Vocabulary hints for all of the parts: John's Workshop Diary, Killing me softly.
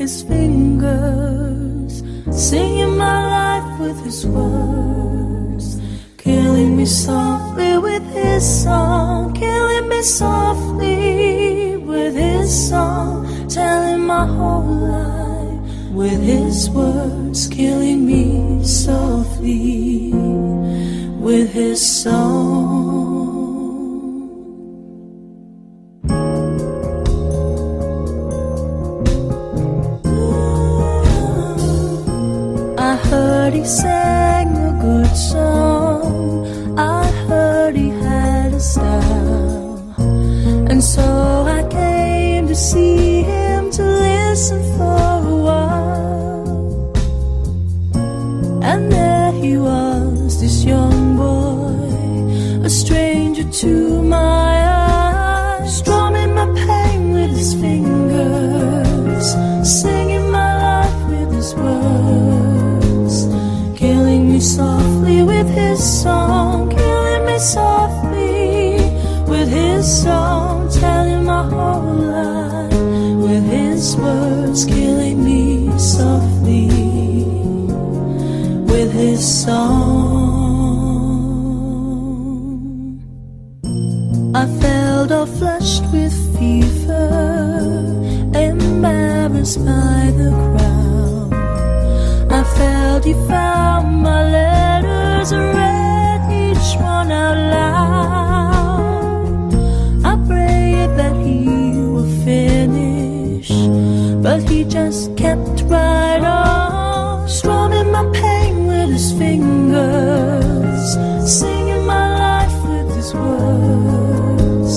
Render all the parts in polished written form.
his fingers, singing my life with his words, killing me softly with his song, killing me softly with his song, telling my whole life with his words, killing me softly with his song. He sang a good song, I heard he had a style, and so I came to see him, to listen for a while. And there he was, this young boy, a stranger to my eyes, strumming my pain with his fingers, singing my life with his words, killing me softly with his song, killing me softly with his song, telling my whole life with his words, killing me softly with his song. I felt all flushed with fever, embarrassed by the crowd. I felt he found my letters, read each one out loud. I prayed that he would finish, but he just kept right on, strumming my pain with his fingers, singing my life with his words,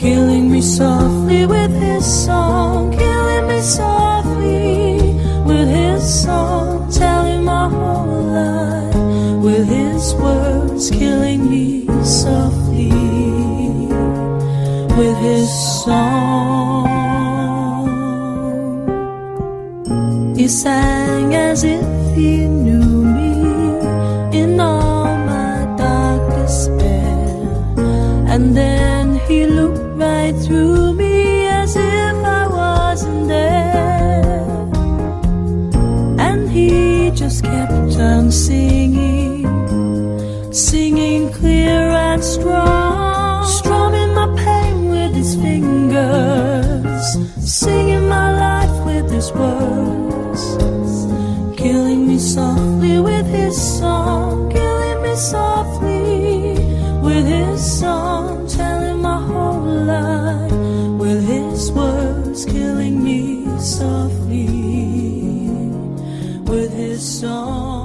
killing me softly with his song, killing me softly with his song, telling my whole life with his words, killing me softly with his song. He sang as if he knew me in all my dark despair, and then he looked right through me as if I wasn't there. He just kept on singing, singing clear and strong, strumming my pain with his fingers, singing my life with his words, killing me softly with his song, killing me softly with his song, telling my whole life with his words, killing me softly with his song.